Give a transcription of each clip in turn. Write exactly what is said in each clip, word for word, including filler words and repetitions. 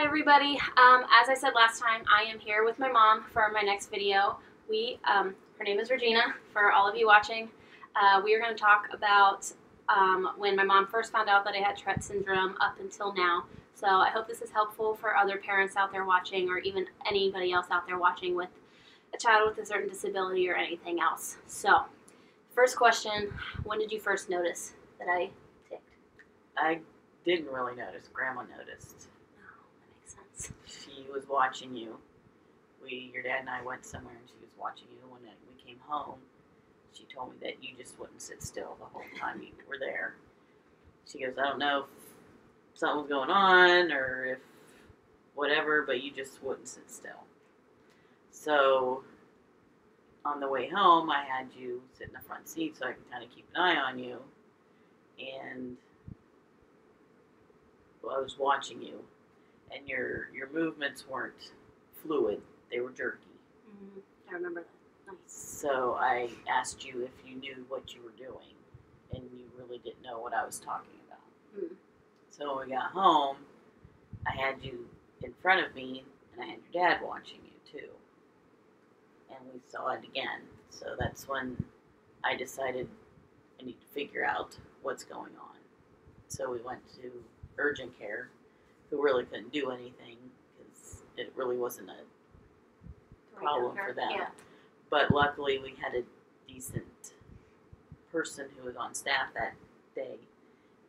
Hi everybody, um, as I said last time, I am here with my mom for my next video. We, um, her name is Regina, for all of you watching. Uh, we are going to talk about um, when my mom first found out that I had Tourette's syndrome up until now. So I hope this is helpful for other parents out there watching, or even anybody else out there watching with a child with a certain disability or anything else. So, first question, when did you first notice that I ticked? I didn't really notice. Grandma noticed. She was watching you. We, your dad and I went somewhere and she was watching you. When we came home, she told me that you just wouldn't sit still the whole time you were there. She goes, I don't know if something was going on or if whatever, but you just wouldn't sit still. So on the way home, I had you sit in the front seat so I could kind of keep an eye on you. And well, I was watching you. And your your movements weren't fluid; they were jerky. Mm-hmm. I remember that. Nice. So I asked you if you knew what you were doing, and you really didn't know what I was talking about. Mm. So when we got home, I had you in front of me, and I had your dad watching you too. And we saw it again. So that's when I decided I need to figure out what's going on. So we went to urgent care, who really couldn't do anything because it really wasn't a problem for them. Yeah. But luckily we had a decent person who was on staff that day,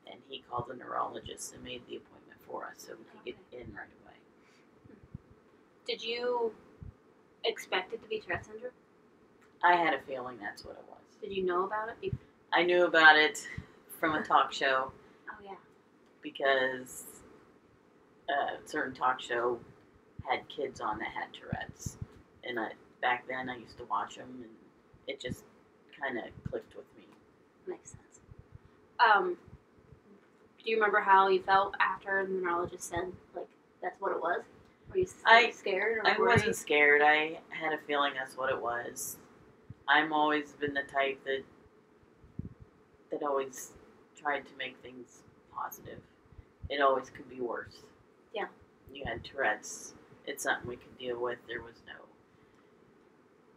and he called the neurologist and made the appointment for us so we could okay. get in right away. Did you expect it to be Tourette's syndrome? I had a feeling that's what it was. Did you know about it? I knew about it from a talk show. Oh, yeah. Because Uh, a certain talk show had kids on that had Tourette's, and I, back then I used to watch them, and it just kind of clicked with me. Makes sense. Um, do you remember how you felt after the neurologist said, like, that's what it was? Were you I, scared? Or I worried? wasn't scared. I had a feeling that's what it was. I've always been the type that that always tried to make things positive. It always could be worse. Yeah. You had Tourette's. It's something we could deal with. There was no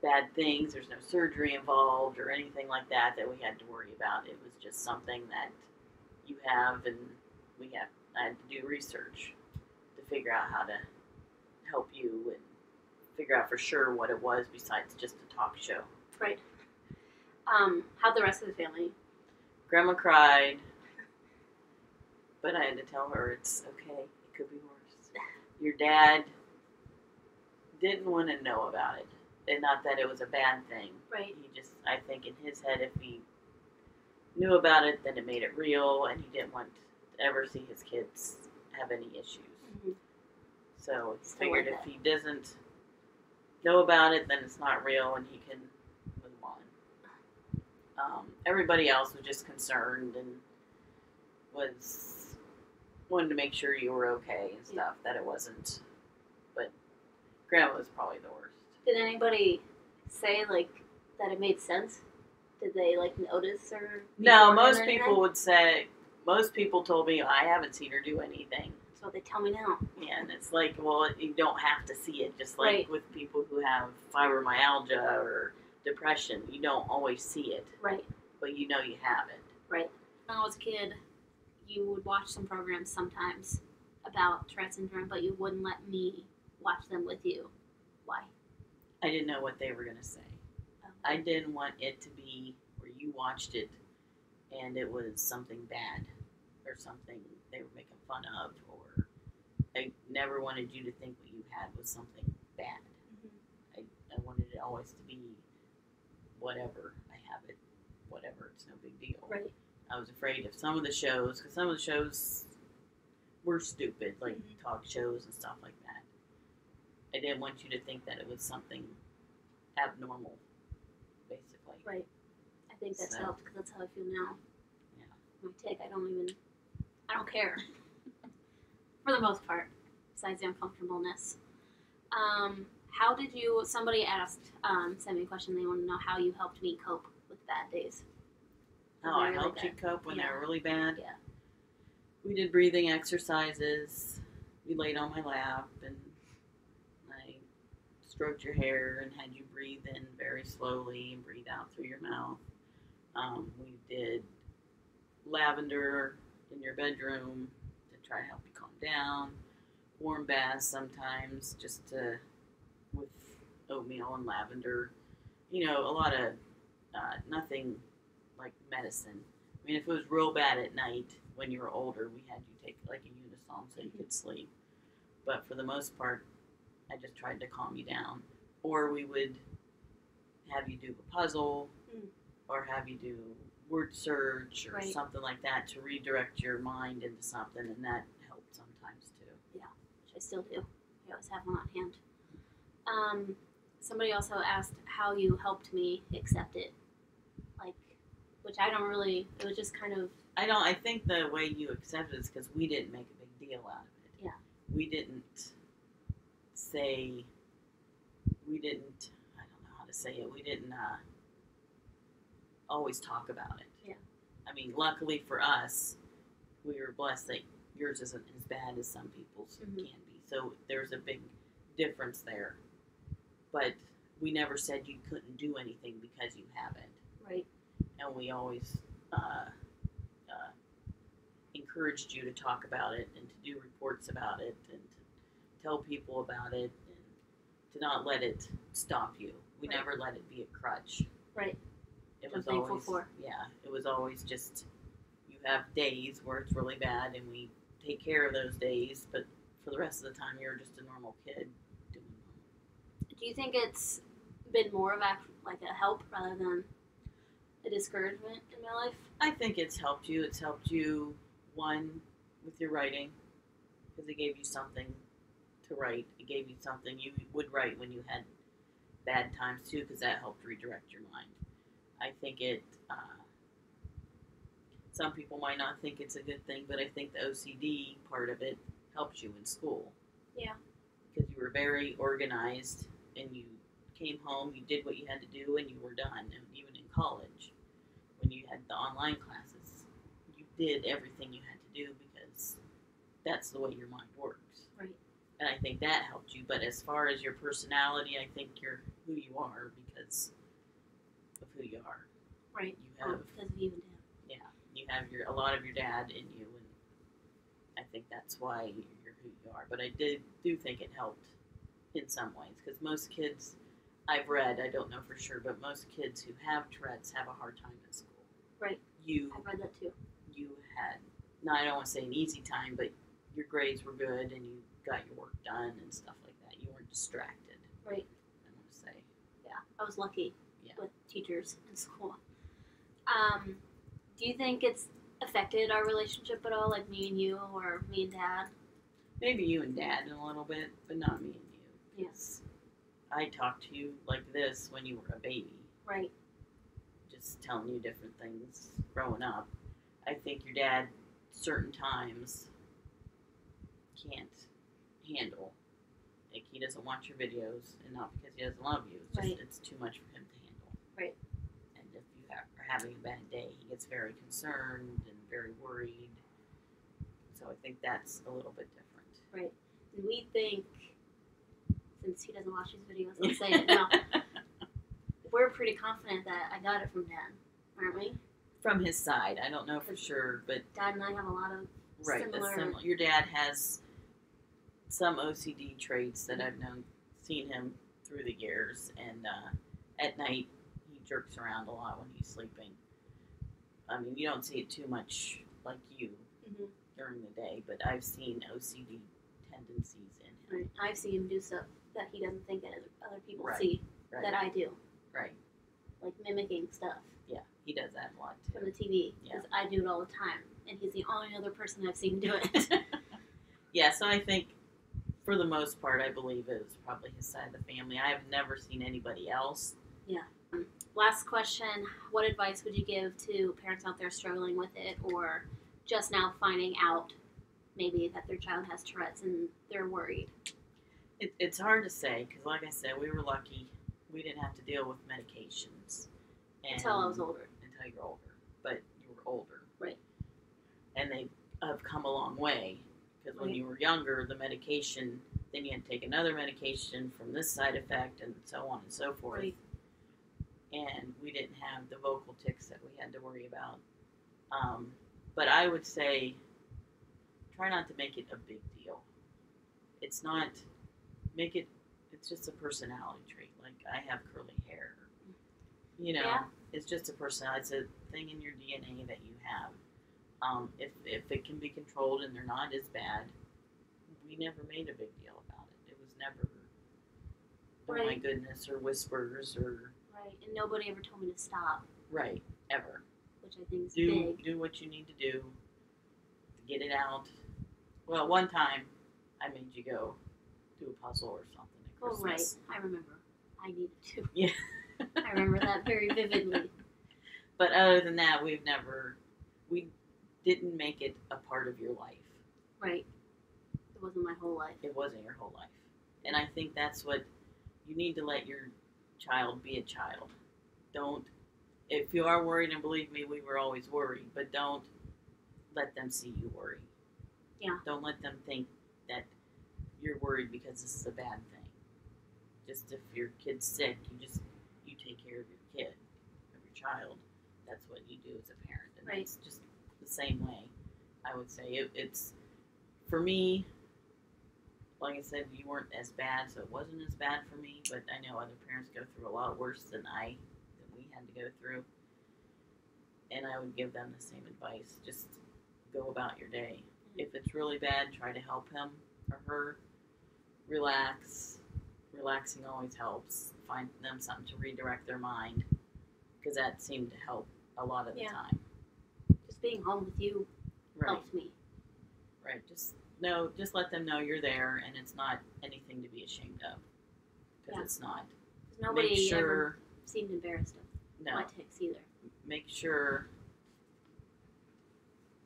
bad things. There's no surgery involved or anything like that that we had to worry about. It was just something that you have, and we have. I had to do research to figure out how to help you and figure out for sure what it was besides just a talk show. Right. Um, how'd the rest of the family? Grandma cried, but I had to tell her it's okay. Could be worse. Your dad didn't want to know about it, and not that it was a bad thing. Right. He just, I think, in his head, if he knew about it, then it made it real, and he didn't want to ever see his kids have any issues. Mm-hmm. So he figured if he doesn't know about it, then it's not real, and he can move on. Um, everybody else was just concerned and was. wanted to make sure you were okay and stuff, yeah. that it wasn't, but Grandma was probably the worst. Did anybody say, like, that it made sense? Did they, like, notice or... No, most or people would say, most people told me, I haven't seen her do anything. That's what they tell me now. Yeah, and it's like, well, you don't have to see it, just like right. with people who have fibromyalgia or depression, you don't always see it. Right. But you know you have it. Right. When I was a kid, you would watch some programs sometimes about Tourette's syndrome, but you wouldn't let me watch them with you. Why? I didn't know what they were going to say. Okay. I didn't want it to be where you watched it and it was something bad or something they were making fun of, or I never wanted you to think what you had was something bad. Mm-hmm. I, I wanted it always to be whatever. I have it, whatever. It's no big deal. Right. I was afraid of some of the shows, because some of the shows were stupid, like mm-hmm. talk shows and stuff like that. I didn't want you to think that it was something abnormal, basically. Right. I think that's so. helped, because that's how I feel now. Yeah. My tick, I don't even, I don't care. For the most part, besides the uncomfortableness. Um, how did you, somebody asked, um, sent me a question, they want to know how you helped me cope with bad days. Oh, I helped you cope when yeah. they were really bad. Yeah. We did breathing exercises. you laid on my lap and I stroked your hair and had you breathe in very slowly and breathe out through your mouth. Um, we did lavender in your bedroom to try to help you calm down. Warm baths sometimes just to, with oatmeal and lavender. You know, a lot of uh, nothing like medicine. I mean, if it was real bad at night when you were older, we had you take like a Unisom so you could sleep. But for the most part, I just tried to calm you down. Or we would have you do a puzzle mm. or have you do word search or right. something like that to redirect your mind into something, and that helped sometimes too. Yeah, which I still do. I always have them on hand. Um, somebody also asked how you helped me accept it, like, which I don't really, it was just kind of. I don't, I think the way you accepted it is because we didn't make a big deal out of it. Yeah. We didn't say, we didn't, I don't know how to say it, we didn't uh, always talk about it. Yeah. I mean, luckily for us, we were blessed that yours isn't as bad as some people's mm-hmm. can be. So there's a big difference there. But we never said you couldn't do anything because you haven't. Right. And we always uh, uh, encouraged you to talk about it and to do reports about it and to tell people about it and to not let it stop you. We right. never let it be a crutch. Right. It I'm was always, for. yeah, it was always just, you have days where it's really bad and we take care of those days, but for the rest of the time you're just a normal kid. Do you think it's been more of a, like a help rather than a discouragement in my life? I think it's helped you. It's helped you, one, with your writing, because it gave you something to write. It gave you something you would write when you had bad times, too, because that helped redirect your mind. I think it, uh, some people might not think it's a good thing, but I think the O C D part of it helped you in school. Yeah. Because you were very organized. And you came home, you did what you had to do, and you were done. And even in college, when you had the online classes, you did everything you had to do because that's the way your mind works. Right. And I think that helped you. But as far as your personality, I think you're who you are because of who you are. Right. You have oh, because of you and dad. Yeah. You have your a lot of your dad in you, and I think that's why you're who you are. But I did do think it helped. In some ways, because most kids I've read, I don't know for sure, but most kids who have Tourette's have a hard time at school. Right. You. I've read that too. You had, no, I don't want to say an easy time, but your grades were good and you got your work done and stuff like that. You weren't distracted. Right. I want to say. Yeah, I was lucky yeah. with teachers in school. Um, do you think it's affected our relationship at all, like me and you or me and Dad? Maybe you and Dad in a little bit, but not me and you. Yes. I talked to you like this when you were a baby. Right. Just telling you different things growing up. I think your dad, certain times, can't handle. Like, he doesn't watch your videos, and not because he doesn't love you. It's just right. it's too much for him to handle. Right. And if you have, are having a bad day, he gets very concerned and very worried. So I think that's a little bit different. Right. And we think... Since he doesn't watch his videos, I'll say it now. We're pretty confident that I got it from Dad, aren't we? From his side. I don't know for sure, but... Dad and I have a lot of right, similar... Sim your dad has some O C D traits that I've known, seen him through the years, and uh, at night he jerks around a lot when he's sleeping. I mean, you don't see it too much like you mm-hmm. during the day, but I've seen O C D tendencies in him. Right. I've seen him do stuff. That he doesn't think that other people right, see right, that I do. Right. Like mimicking stuff. Yeah, he does that a lot too. From the T V. Because yeah. I do it all the time. And he's the only other person I've seen do it. Yeah, so I think for the most part, I believe it was probably his side of the family. I have never seen anybody else. Yeah. Last question. What advice would you give to parents out there struggling with it or just now finding out maybe that their child has Tourette's and they're worried? It, it's hard to say because, like I said, we were lucky. We didn't have to deal with medications. And until I was older. Until you're older. But you were older. Right. And they have come a long way Because when you were younger, the medication, then you had to take another medication from this side effect and so on and so forth. Right. And we didn't have the vocal tics that we had to worry about. Um, but I would say, try not to make it a big deal. It's not, make it, it's just a personality trait. Like, I have curly hair. You know, yeah. It's just a personality. It's a thing in your D N A that you have. Um, if, if it can be controlled and they're not as bad, we never made a big deal about it. It was never, oh right. my goodness, or whispers, or... Right, and nobody ever told me to stop. Right, ever. Which I think is do, big. Do what you need to do to get it out. Well, one time I made you go do a puzzle or something at Christmas. Oh, right, I remember. I needed to. Yeah. I remember that very vividly. But other than that, we've never... we. didn't make it a part of your life. Right. It wasn't my whole life. It wasn't your whole life. And I think that's what, you need to let your child be a child. Don't, if you are worried, and believe me, we were always worried, but don't let them see you worry. Yeah. Don't let them think that you're worried because this is a bad thing. Just if your kid's sick, you just, you take care of your kid, of your child. That's what you do as a parent. And right. It's just the same way, I would say. It, it's, for me, like I said, you weren't as bad, so it wasn't as bad for me, but I know other parents go through a lot worse than I, than we had to go through, and I would give them the same advice. Just go about your day. Mm-hmm. If it's really bad, try to help him or her. Relax. Relaxing always helps. Find them something to redirect their mind, because that seemed to help a lot of the yeah. time. Being home with you right. helps me. Right. Just no. Just let them know you're there, and it's not anything to be ashamed of, because yeah. it's not. Nobody sure, ever seemed embarrassed of no. my tics either. Make sure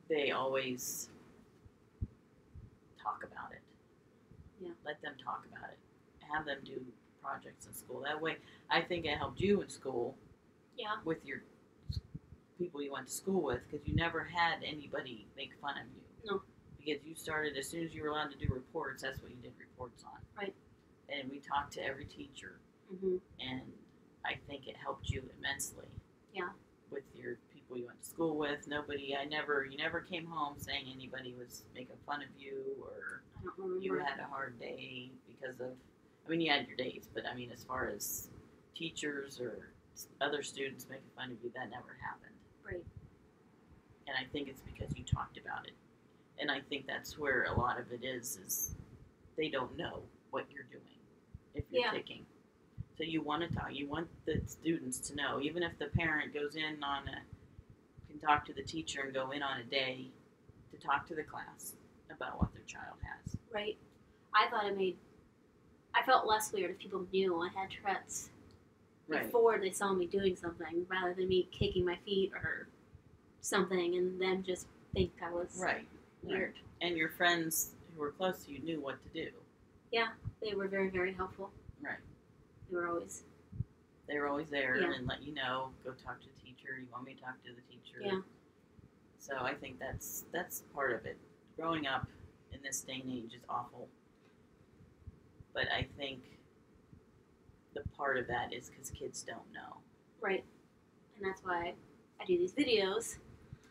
they always talk about it. Yeah. Let them talk about it. Have them do projects in school. That way, I think it helped you in school. Yeah. With your people you went to school with, because you never had anybody make fun of you. No. Because you started, as soon as you were allowed to do reports, that's what you did reports on. Right. And we talked to every teacher. Mm-hmm. And I think it helped you immensely. Yeah. With your people you went to school with. Nobody, I never, you never came home saying anybody was making fun of you, or I don't remember. You had a hard day because of, I mean, you had your days, but I mean, as far as teachers or other students making fun of you, that never happened. Right. And I think it's because you talked about it. And I think that's where a lot of it is, is they don't know what you're doing if you're yeah. ticking. So you want to talk. You want the students to know. Even if the parent goes in on a, can talk to the teacher and go in on a day to talk to the class about what their child has. Right. I thought it made, I felt less weird if people knew I had Tourette's. Right. Before they saw me doing something, rather than me kicking my feet or something and them just think I was right. weird. Right. And your friends who were close to you knew what to do. Yeah, they were very, very helpful. Right. They were always... They were always there yeah. and let you know, go talk to the teacher, you want me to talk to the teacher. Yeah. So I think that's that's part of it. Growing up in this day and age is awful. But I think... the part of that is because kids don't know. Right. And that's why I do these videos.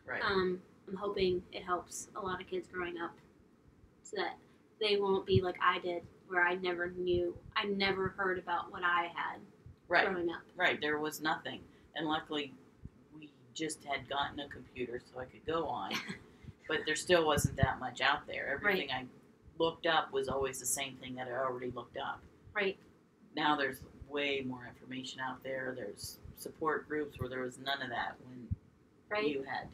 Right. Um, I'm hoping it helps a lot of kids growing up so that they won't be like I did, where I never knew, I never heard about what I had right. growing up. Right. There was nothing. And luckily, we just had gotten a computer so I could go on. But there still wasn't that much out there. Everything right. I looked up was always the same thing that I already looked up. Right. Now there's way more information out there. There's support groups where there was none of that when right. you had,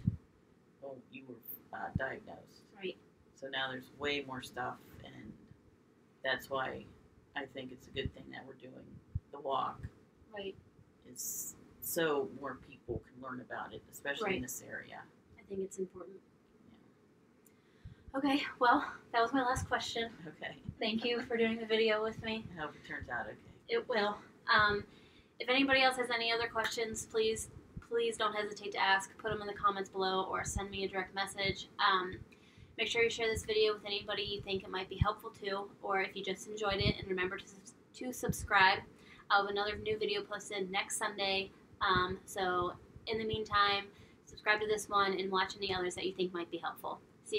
well, you were uh, diagnosed. Right. So now there's way more stuff, and that's why I think it's a good thing that we're doing the walk. Right. It's so more people can learn about it, especially right. in this area. I think it's important. Okay, well, that was my last question. Okay. Thank you for doing the video with me. I hope it turns out okay. It will. Um, if anybody else has any other questions, please, please don't hesitate to ask. Put them in the comments below or send me a direct message. Um, Make sure you share this video with anybody you think it might be helpful to, or if you just enjoyed it, and remember to, to subscribe. I'll have another new video posted next Sunday, um, so in the meantime, subscribe to this one and watch any others that you think might be helpful. See